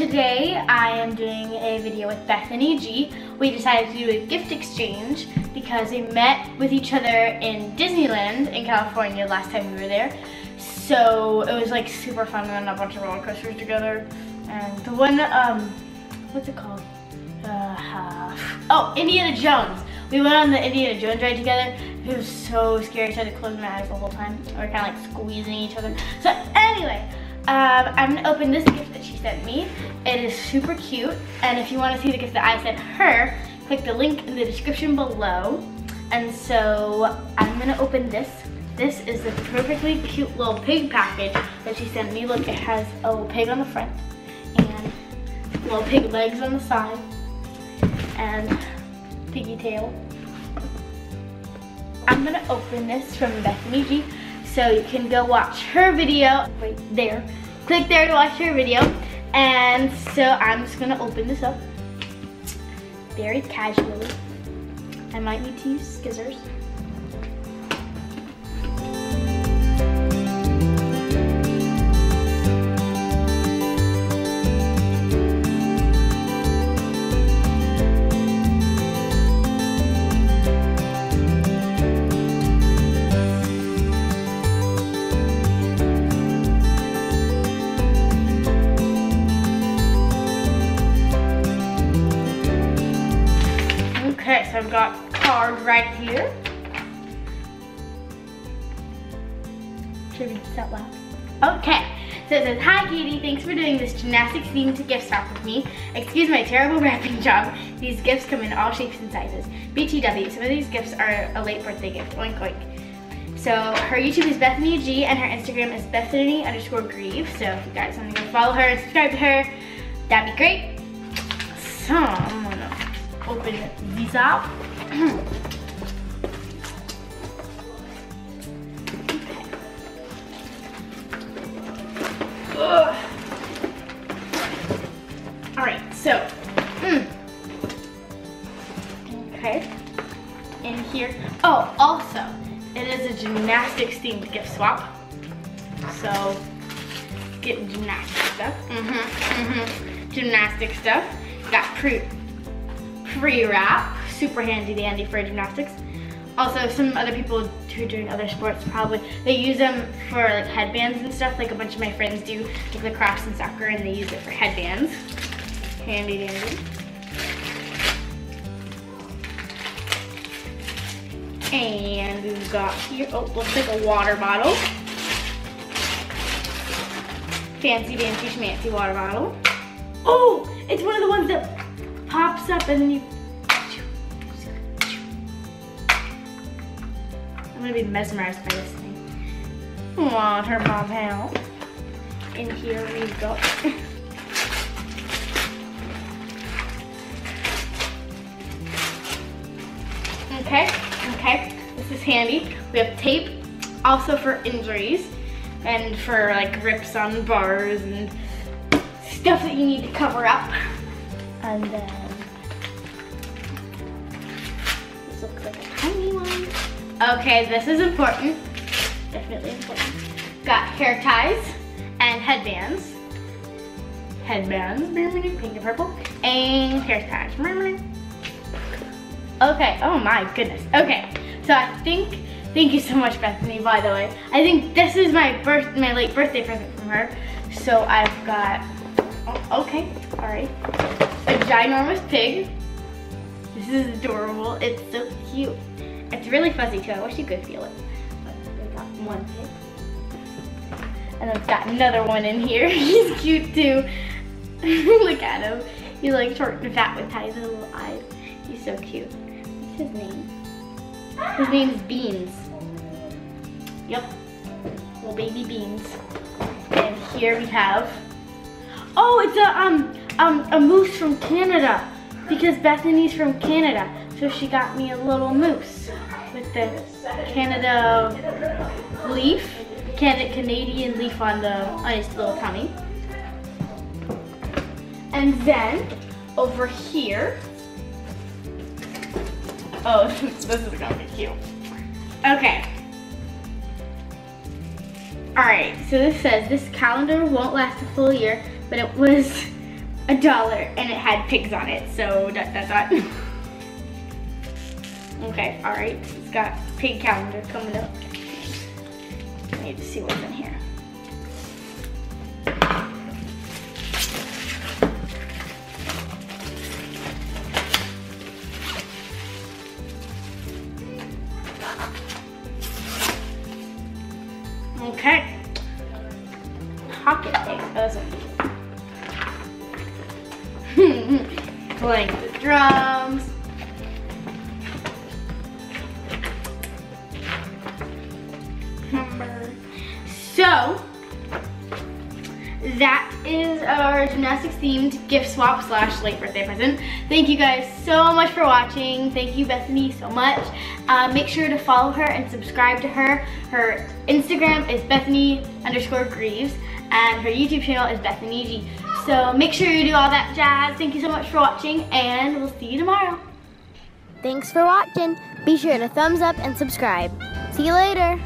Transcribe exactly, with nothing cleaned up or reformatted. today I am doing a video with Bethany G. We decided to do a gift exchange because we met with each other in Disneyland in California last time we were there. So it was like super fun. We went on a bunch of roller coasters together. And the one, um, what's it called? Uh, oh, Indiana Jones. We went on the Indiana Jones ride together. It was so scary, so I had to close my eyes the whole time. We were kind of like squeezing each other. So anyway, um, I'm gonna open this gift that she sent me. It is super cute. And if you wanna see the gift that I sent her, click the link in the description below. And so I'm gonna open this. This is the perfectly cute little pig package that she sent me. Look, it has a little pig on the front and little pig legs on the side and piggy tail. I'm gonna open this from Bethany G, so you can go watch her video right there. Click there to watch her video. And so I'm just gonna open this up very casually. I might need to use scissors. Okay, so I've got a card right here. Should we read this out loud? Okay, so it says, "Hi Katie, thanks for doing this gymnastics themed gift swap with me. Excuse my terrible wrapping job. These gifts come in all shapes and sizes. B T W, some of these gifts are a late birthday gift, oink oink." So her YouTube is Bethany G and her Instagram is Bethany underscore Grieve. So if you guys want to go follow her and subscribe to her, that'd be great. So I'm gonna open these up. Okay. All right, so, mm. okay, in here. Oh, also, it is a gymnastics themed gift swap. So, get gymnastics stuff. Mm-hmm, mm-hmm. Gymnastics stuff. Got fruit. Pre-wrap, super handy dandy for gymnastics. Also, some other people who are doing other sports probably, they use them for like headbands and stuff, like a bunch of my friends do, like lacrosse and soccer, and they use it for headbands. Handy dandy. And we've got here, oh, looks like a water bottle. Fancy dancy schmancy water bottle. Oh, it's one of the ones that pops up and then you... I'm gonna be mesmerized by this thing. Water bottle. And here we go. Okay, okay, this is handy. We have tape, also for injuries and for like rips on bars and stuff that you need to cover up. And then, this looks like a tiny one. Okay, this is important. Definitely important. Got hair ties and headbands. Headbands, pink and purple. And hair ties. Okay, oh my goodness. Okay, so I think, thank you so much, Bethany, by the way. I think this is my birth, my late birthday present from her. So I've got, oh, okay, all right. A ginormous pig. This is adorable. It's so cute. It's really fuzzy too. I wish you could feel it. I've got one pig. And I've got another one in here. He's cute too. Look at him. He's like short and fat with ties and little eyes. He's so cute. What's his name? His name's Beans. Yep. Little baby Beans. And here we have, oh, it's a, um, Um, a moose from Canada, because Bethany's from Canada, so she got me a little moose with the Canada leaf, Canada Canadian leaf on the on his little tummy. And then over here, oh, this is gonna be cute. Okay. All right. So this says, "This calendar won't last a full year, but it was a dollar and it had pigs on it, so dot dot dot. Okay, all right, it's got pig calendar coming up. I need to see what's in here. Okay, pocket pig, awesome. Playing the drums. So, that is our gymnastics themed gift swap slash late birthday present. Thank you guys so much for watching. Thank you, Bethany, so much. Uh, make sure to follow her and subscribe to her. Her Instagram is Bethany underscore Grieves and her YouTube channel is Bethany G. So make sure you do all that jazz. Thank you so much for watching and we'll see you tomorrow. Thanks for watching. Be sure to thumbs up and subscribe. See you later.